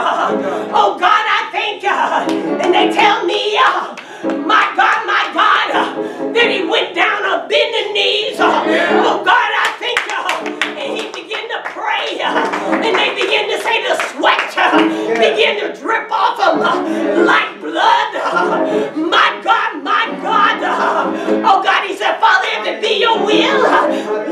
Oh God, I thank you. And they tell me, my God, that he went down on bending knees. Oh God, I thank you. And he began to pray. And they began to say the sweat began to drip off him like blood. My God, my God. Oh God, he said, Father, if it be your will,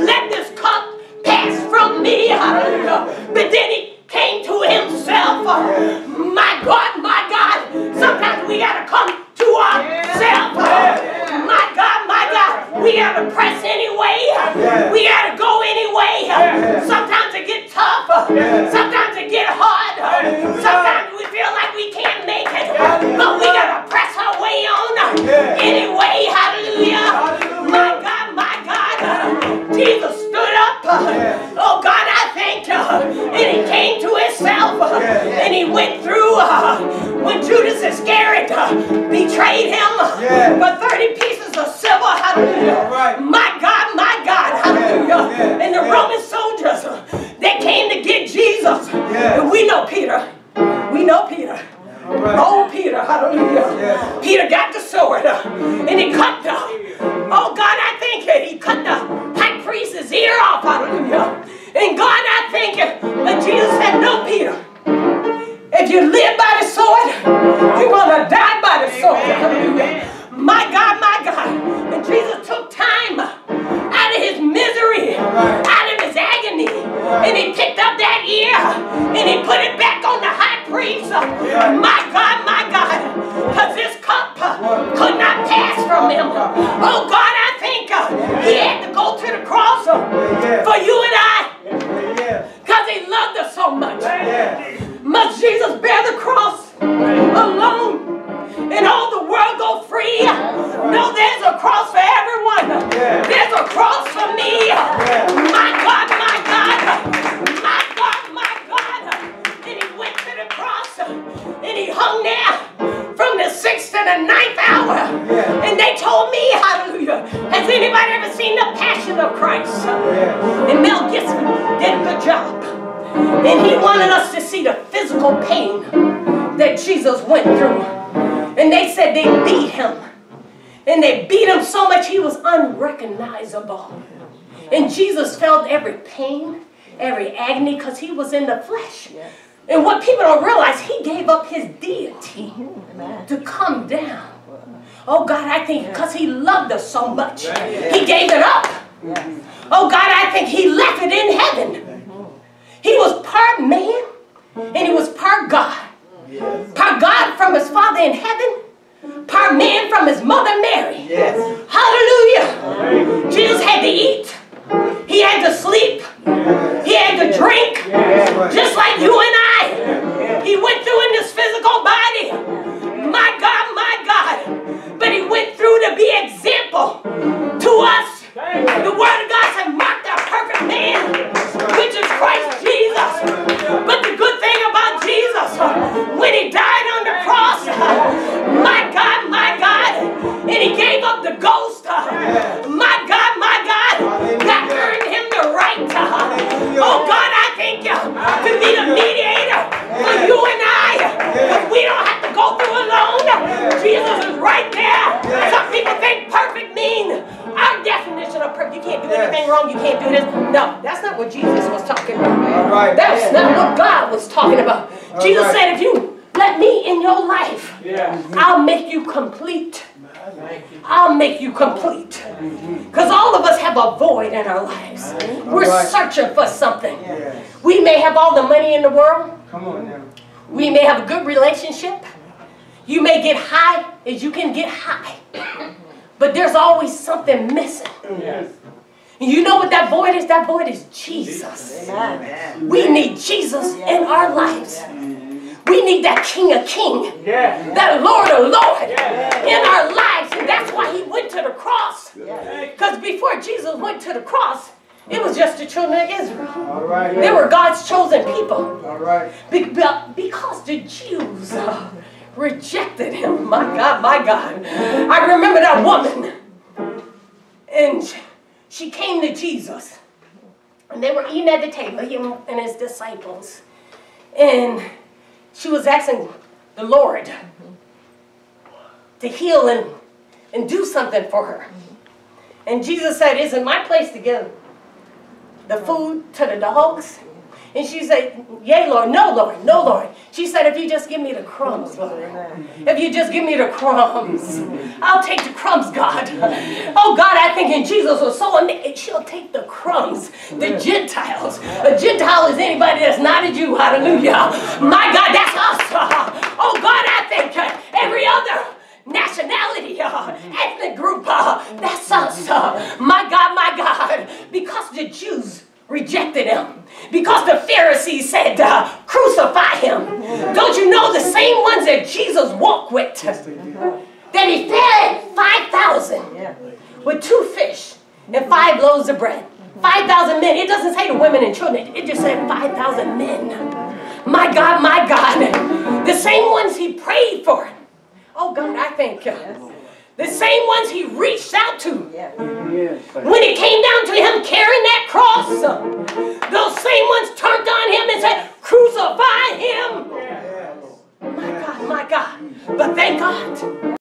let this cup pass from me. But then he came to himself. My God, my God. Sometimes we got to come to ourselves. My God, we got to press anyway. We got to go anyway. Sometimes it gets tough. Sometimes it gets hard. Sometimes we feel like we can't make it. But we got to press our way on anyway. Hallelujah. My God, my God. Jesus stood up. Oh God, and he came to himself, and he went through when Judas Iscariot betrayed him for 30 pieces of silver. Hallelujah. Right. My God, hallelujah. And the Roman soldiers, they came to get Jesus. And we know Peter. We know Peter. Right. Oh, Peter, hallelujah. Peter got the sword, and he cut the, oh God, I thank you, he cut the high priest's ear off. Hallelujah. And God, I thank you. But Jesus said, no, Peter. If you live by the sword, you're going to die by the sword. Hallelujah. My God, my God. And Jesus took time out of his misery, out of his agony. And he picked up that ear and he put it back on the high priest. My God, my God. Because this cup could not pass from him. Oh, God, I thank you. He had to go to the cross for you and I. Because he loved us so much. Must Jesus bear the cross alone and all the world go free? No, there's a cross for everyone. There's a cross for me. My God, my God. My God, my God. And he went to the cross and he hung there from the 6th to the 9th hour. And they told me, hallelujah, has anybody ever seen the Passion of Christ? And Mel Gibson did a good job. And he wanted us to see the physical pain that Jesus went through. And they said they beat him. And they beat him so much he was unrecognizable. And Jesus felt every pain, every agony, because he was in the flesh. And what people don't realize, he gave up his deity to come down. Oh God, I think because he loved us so much, he gave it up. Oh God, I think he left it in heaven. He was part man and he was part God. Part God from his Father in heaven, part man from his mother Mary. Hallelujah. Jesus had to eat. He had to sleep. He had to drink. Just like you and I. He went through in this physical body. My God, my God. But he went through to be example to us. The word of God said, mark the perfect man, which is Christ Jesus. But the good thing about Jesus, when he died on the cross, my God, and he gave up the ghost, my God, that earned him the right. Oh God, I thank you to be the mediator for you and I. Because we don't have to go through alone. Jesus is right there. Some people think perfect means our definition of perfect. You can't do anything wrong. You can't do this. No, that's not what Jesus was talking about. Right. That's not what God was talking about. Jesus said, if you let me in your life, I'll make you complete. I'll make you complete. Because all of us have a void in our lives. We're searching for something. We may have all the money in the world. Come on now. We may have a good relationship. You may get high as you can get high. But there's always something missing. Yes. You know what that void is? That void is Jesus. Amen. We need Jesus in our lives. We need that King of Kings, that Lord of Lords in our lives. And that's why he went to the cross. Because before Jesus went to the cross, it was just the children of Israel. They were God's chosen people. Because the Jews rejected him. My God, my God. I remember that woman. And she came to Jesus. And they were eating at the table, him and his disciples. And She was asking the Lord to heal and do something for her. And Jesus said, "Isn't my place to give the food to the dogs?" And she said, "Yea, Lord, no, Lord, no, Lord." She said, "If you just give me the crumbs, Lord. If you just give me the crumbs. I'll take the crumbs, God." Oh, God, I think in Jesus was so amazed. She'll take the crumbs, the Gentiles. A Gentile is anybody that's not a Jew. Hallelujah. My God, that's us. Oh, God, I think every other nationality, ethnic group, that's us. My God, my God. Because the Jews rejected him. Because the Pharisees said, "Crucify him." Don't you know the same ones that Jesus walked with? That he fed 5,000 with 2 fish and 5 loaves of bread. 5,000 men. It doesn't say the women and children. It just said 5,000 men. My God, my God. The same ones he prayed for. Oh, God, I thank you. The same ones he reached out to. Yeah. When it came down to him carrying that cross, those same ones turned on him and said, "Crucify him." Yes. My God, my God. But thank God.